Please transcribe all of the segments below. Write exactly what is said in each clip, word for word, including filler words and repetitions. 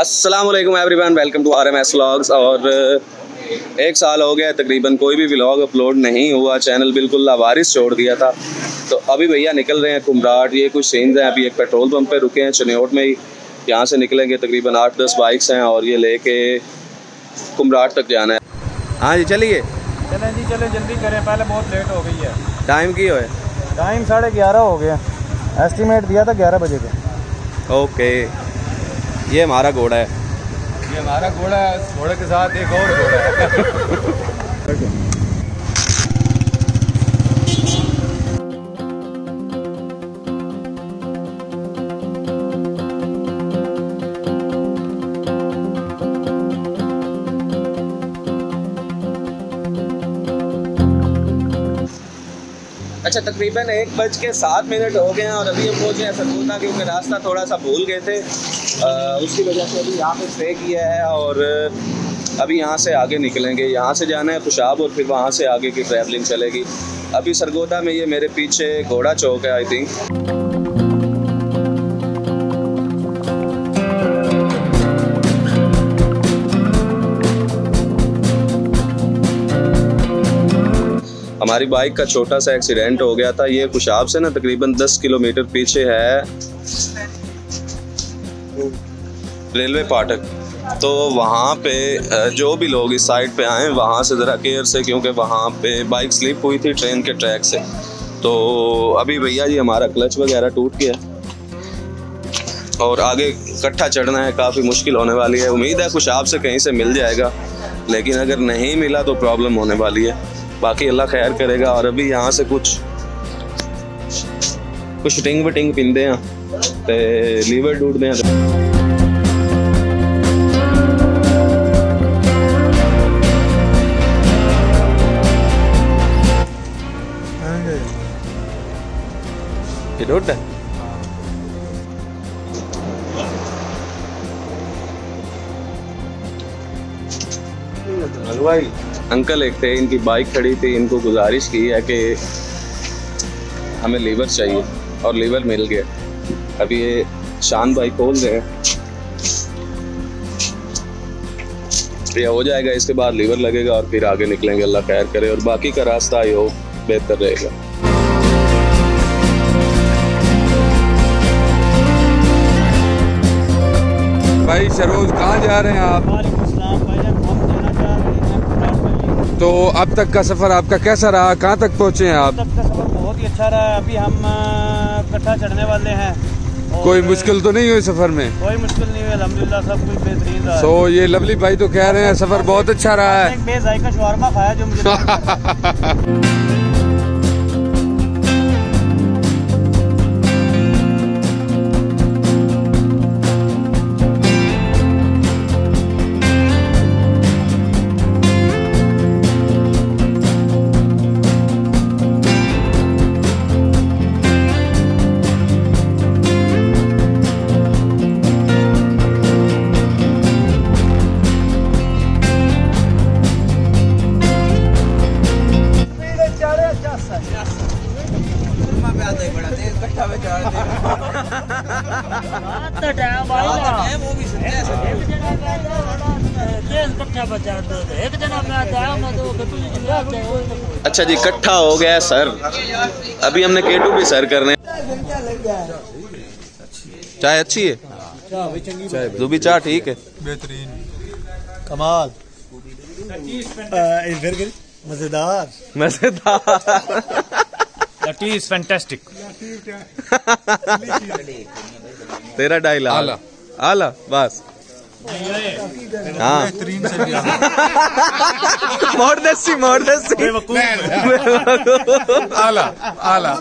अस्सलाम वालेकुम everyone, welcome to R M S vlogs. और एक साल हो गया तकरीबन कोई भी व्लॉग अपलोड नहीं हुआ, चैनल बिल्कुल लावारिस छोड़ दिया था। तो अभी भैया निकल रहे हैं कुमराट, ये कुछ सीन्स हैं। अभी एक पेट्रोल पंप पे रुके हैं चनौट में ही, यहाँ से निकलेंगे। तकरीबन आठ दस बाइक्स हैं और ये लेके कुमराट तक जाना है। हाँ जी चलिए, चलें जी चलें, जल्दी करें, पहले बहुत लेट हो गई है। टाइम की हो है, टाइम साढ़े ग्यारह हो गया, एस्टिमेट दिया था ग्यारह बजे का। ओके, ये हमारा घोड़ा है, ये हमारा घोड़ा है, घोड़े के साथ एक और घोड़ा है। अच्छा, तकरीबन एक बज के सात मिनट हो गए हैं और अभी हम पहुँचे हैं सरगोदा, क्योंकि रास्ता थोड़ा सा भूल गए थे, आ, उसकी वजह से अभी यहाँ पे स्टे किया है। और अभी यहाँ से आगे निकलेंगे, यहाँ से जाना है खुशाब और फिर वहाँ से आगे की ट्रैवलिंग चलेगी। अभी सरगोदा में ये मेरे पीछे घोड़ा चौक है आई थिंक। हमारी बाइक का छोटा सा एक्सीडेंट हो गया था। ये खुशाब से ना तकरीबन दस किलोमीटर पीछे है रेलवे फाटक, तो वहाँ पे जो भी लोग इस साइड पे आए वहाँ से ज़रा केयर से, क्योंकि वहाँ पे बाइक स्लिप हुई थी ट्रेन के ट्रैक से। तो अभी भैया जी हमारा क्लच वगैरह टूट गया और आगे कट्ठा चढ़ना है, काफ़ी मुश्किल होने वाली है। उम्मीद है खुशाब से कहीं से मिल जाएगा, लेकिन अगर नहीं मिला तो प्रॉब्लम होने वाली है। बाकी अल्लाह खैर करेगा। और अभी यहाँ से कुछ कुछ शूटिंग वटिंग पींदे हैं ते लीवर डूढ़ते हैं। ये डूढ़ है हलवाई अंकल एक थे, इनकी बाइक खड़ी थी, इनको गुजारिश की है कि हमें लीवर चाहिए और लीवर मिल गया। अभी ये शान बाइक खोल रहे हैं, ये हो जाएगा, इसके बाद लीवर लगेगा और फिर आगे निकलेंगे, अल्लाह खैर करे। और बाकी का रास्ता आई होप बेहतर रहेगा। भाई सरोज कहाँ जा रहे हैं आप? तो अब तक का सफ़र आपका कैसा रहा, कहाँ तक पहुँचे हैं आप? अब तक का सफ़र बहुत ही अच्छा रहा। अभी हम कट्ठा चढ़ने वाले हैं। कोई मुश्किल तो नहीं हुई सफ़र में? कोई मुश्किल नहीं हुई, अल्हम्दुलिल्लाह सब कुछ बेहतरीन रहा। सो so, ये लवली भाई तो कह रहे हैं सफ़र बहुत अच्छा रहा है। एक बेज़ायका शवारमा खाया जो मुझे अच्छा जी, इकट्ठा हो गया सर। अभी हमने के टू भी सर करने। चाय अच्छी है, दूबी चाय ठीक है, बेहतरीन, कमाल, मजेदार मजेदार, दैट इज फैंटास्टिक। तेरा डायलॉग आला आला बस। हाँ मोड़ दस्सी मोड़ दस्सी आला आला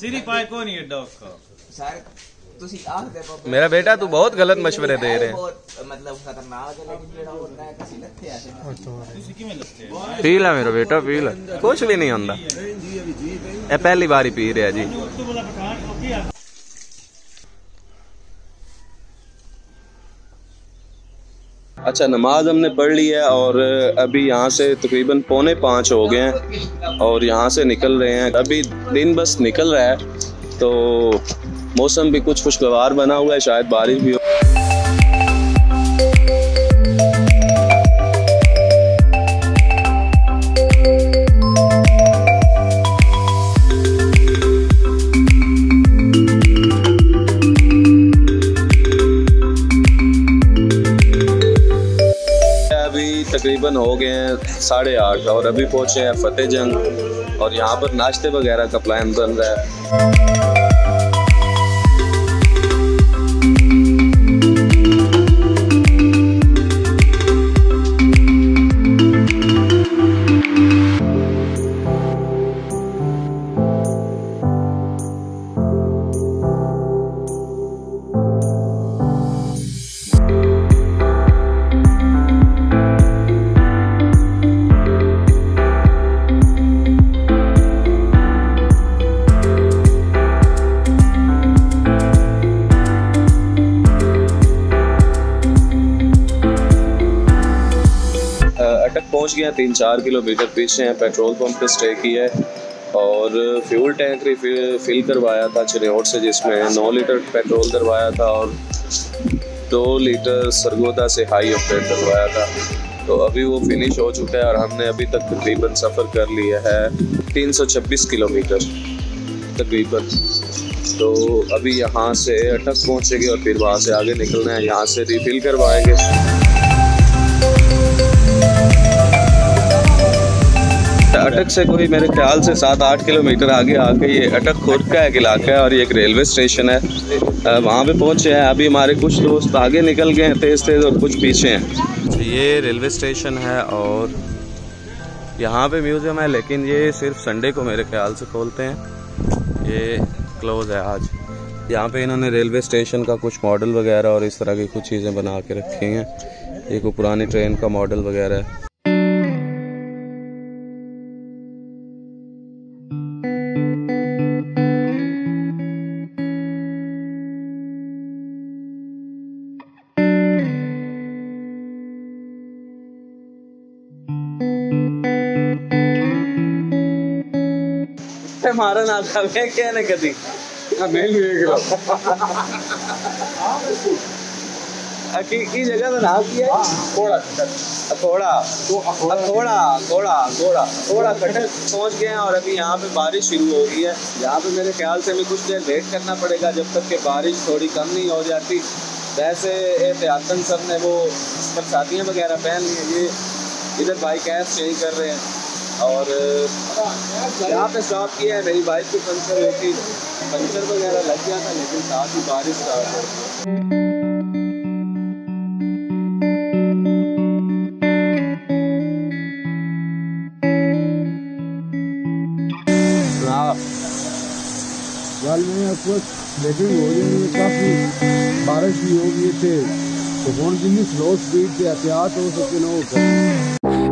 सीरी पाए को नहीं है डॉग का सर। मेरा बेटा तू बहुत गलत मशवरे दे रहे हैं, मतलब खतरनाक। पी ला मेरा बेटा पी ला, कुछ भी नहीं आंदा, ए पहली बार ही पी रहा जी। अच्छा, नमाज हमने पढ़ ली है और अभी यहाँ से तकरीबन पौने पाँच हो गए हैं और यहाँ से निकल रहे हैं। अभी दिन बस निकल रहा है, तो मौसम भी कुछ खुशगवार बना हुआ है, शायद बारिश भी हो। तकरीबन हो गए हैं साढ़े आठ और अभी पहुँचे हैं फतेहजंग और यहाँ पर नाश्ते वगैरह का प्लान बन रहा है। पहुंच गए हैं, तीन चार किलोमीटर पीछे हैं। पेट्रोल पंप पे स्टे किया है और फ्यूल टैंक रिफिल करवाया था चनौट से, जिसमें नौ लीटर पेट्रोल करवाया था और दो लीटर सरगोदा से हाई ऑक्टेन करवाया था। तो अभी वो फिनिश हो चुका है और हमने अभी तक तकरीबन सफ़र कर लिया है तीन सौ छब्बीस किलोमीटर तकरीबन। तो अभी यहाँ से अटक पहुँचेंगे और फिर वहाँ से आगे निकलना है, यहाँ से रिफिल करवाएँगे। अटक से कोई मेरे ख्याल से सात आठ किलोमीटर आगे आके ये अटक खुर्द का एक इलाका है और ये एक रेलवे स्टेशन है, वहाँ पे पहुँचे हैं। अभी हमारे कुछ दोस्त आगे निकल गए हैं तेज़ तेज़ और कुछ पीछे हैं। ये रेलवे स्टेशन है और यहाँ पे म्यूज़ियम है, लेकिन ये सिर्फ संडे को मेरे ख्याल से खोलते हैं, ये क्लोज़ है आज। यहाँ पर इन्होंने रेलवे स्टेशन का कुछ मॉडल वगैरह और इस तरह की कुछ चीज़ें बना के रखी हैं। ये कोई पुरानी ट्रेन का मॉडल वगैरह है। हमारा नाता में क्या ना कभी की जगह तो नाम किया थोड़ा थोड़ा थोड़ा थोड़ा थोड़ा थोड़ा कटक पहुँच गए हैं और अभी यहाँ पे बारिश शुरू हो गई है। यहाँ पे मेरे ख्याल से हमें कुछ देर वेट करना पड़ेगा जब तक कि बारिश थोड़ी कम नहीं हो जाती। वैसे एहतियातन सब ने वो बरसातियाँ वगैरह पहन ली हैं। ये इधर बाइक ऐप चेंज कर रहे हैं और यहाँ पे स्टॉप किया है। मेरी बाइक की पंचर होती पंचर वगैरह लग गया था, लेकिन साथ ही बारिश का लेकिन हो गई काफ़ी बारिश भी हो गई थे तो फोन जितनी स्लो स्पीड से एहतियात हो सके ना।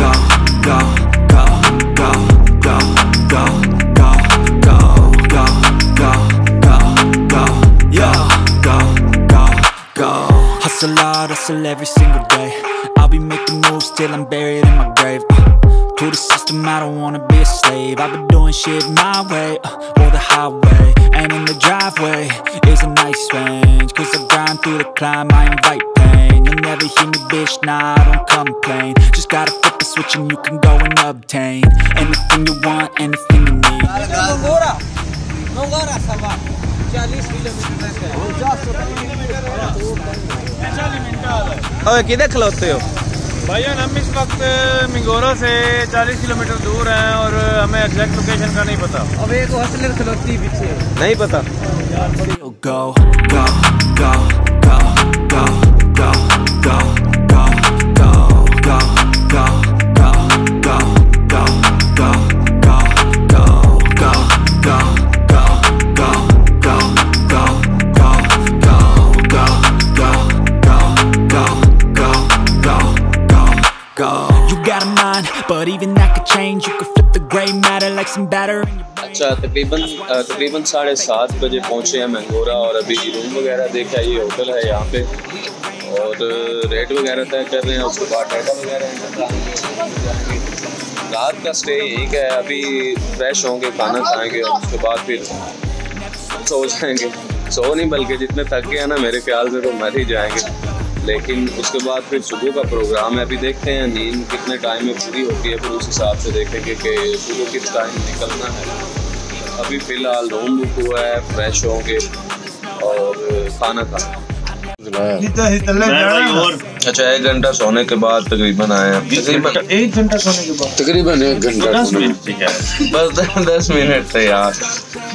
Go, go, go, go, go, go, go, go, go, go, go, go, yo, go, go, go. Hustle hard, hustle every single day. I'll be making moves till I'm buried in my grave. To the system, I don't wanna be a slave. I've been doing shit my way, uh, or the highway. And in the driveway is a nice range. Cause I grind through the climb, I invite pain. You'll never hear me, bitch, nah, I don't complain. Just gotta flip the switch and you can go and obtain anything you want, anything you need. Mingora, Mingora सवा चालीस kilometre है। पचास kilometre. ओए किधर खलोते हो? भाइयों हम इस वक्त मिंगोरा से चालीस किलोमीटर दूर हैं और हमें एग्जैक्ट लोकेशन का नहीं पता। अब एक हॉस्टलर खलोती पीछे नहीं पता। Go, go, go, go, go, go, go, go, go, go, go, go, go, go, go, go, go, go, go. अच्छा तकरीबन तकरीबन साढ़े सात बजे पहुँचे हैं मिंगोरा और अभी रूम वगैरह देखा। ये होटल है यहाँ पे और रेट वगैरह तय कर रहे हैं, उसके बाद डाटा वगैरह। रात का स्टे यही का है। अभी फ्रेश होंगे, खाना खाएंगे और उसके बाद फिर सो जाएंगे। सो नहीं बल्कि जितने थक गए हैं ना मेरे ख्याल से तो मर ही जाएंगे। लेकिन उसके बाद फिर सुबह का प्रोग्राम है, अभी देखते हैं नींद कितने टाइम में पूरी होती है, फिर उस हिसाब से देखेंगे कि सुबह किस टाइम निकलना है। अभी फ़िलहाल रूम बुक हुआ है, फ्रेश होंगे और खाना खाना। अच्छा एक घंटा सोने के बाद तकरीबन आए हैं, तकरीबन एक घंटा सोने के बाद तकरीबन एक घंटा बस दस मिनट थे यार,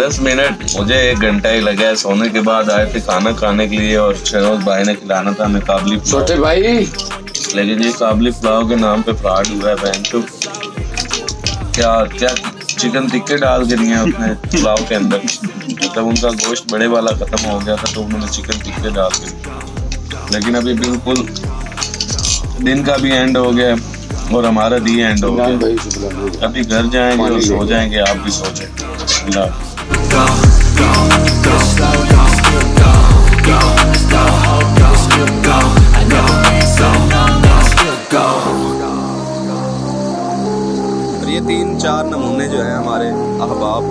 दस मिनट मुझे एक घंटा ही लगा है। सोने के बाद आए थे खाना खाने के लिए और चनौट भाई ने खिलाना था हमें काबली छोटे भाई, लेकिन ये काबली पुलाव के नाम पे फ्रॉड हुआ है बहन। तो क्या क्या चिकन टिक्के डाल के दिए अपने पुलाव के अंदर, मतलब उनका गोश्त बड़े वाला खत्म हो गया था तो उन्होंने चिकन टिक्के डाल के। लेकिन अभी बिल्कुल दिन का भी एंड हो गया और हमारा भी एंड हो गया, अभी घर जाएंगे और सो जाएंगे। आप भी सो जाएं। ये तीन चार नमूने जो है हमारे अहबाब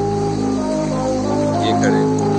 ये खड़े